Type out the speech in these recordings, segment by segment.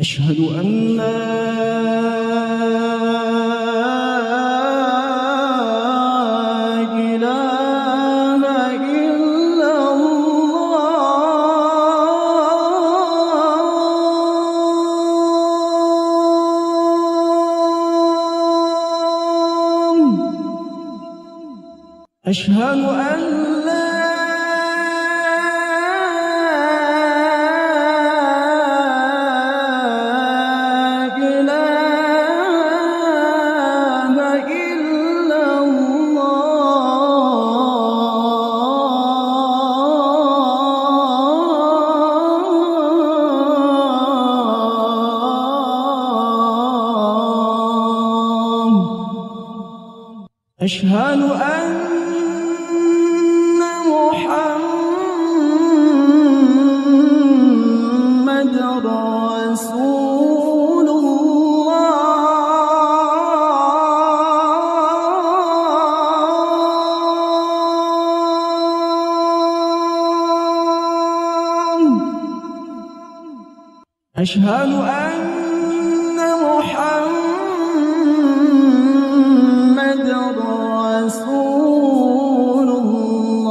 أشهد أن لا إله إلا الله أشهد أن أشهد أن محمد رسول الله أشهد أن محمد رسول الله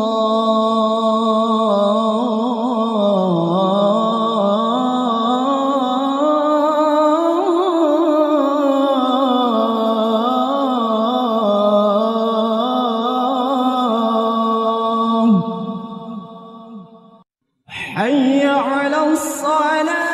حي على الصلاة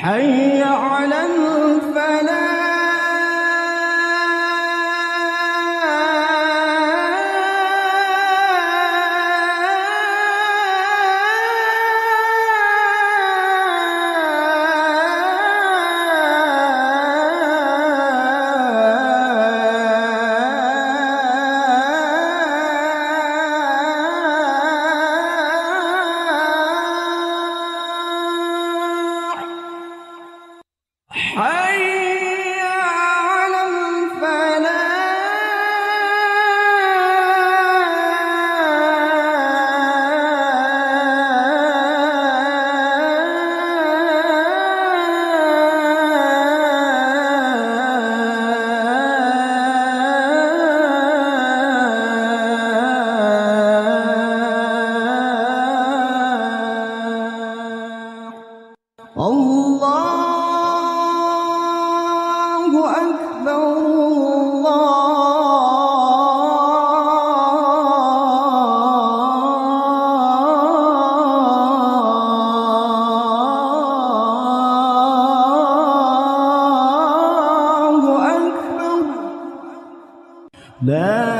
حي على الفلاح. الله أكبر الله أكبر لا